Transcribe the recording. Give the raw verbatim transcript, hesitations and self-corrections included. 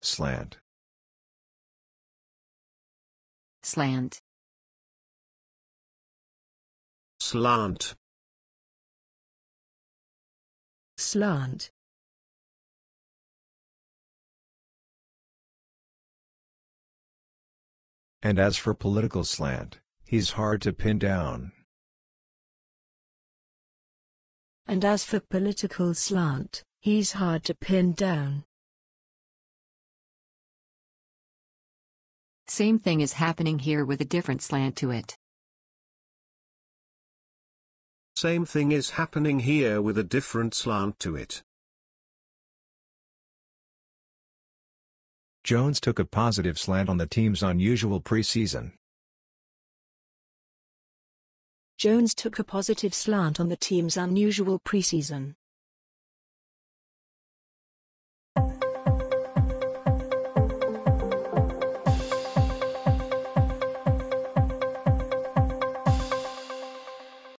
Slant. Slant. Slant. Slant. And as for political slant, he's hard to pin down. And as for political slant, he's hard to pin down. Same thing is happening here with a different slant to it. Same thing is happening here with a different slant to it. Jones took a positive slant on the team's unusual preseason. Jones took a positive slant on the team's unusual preseason.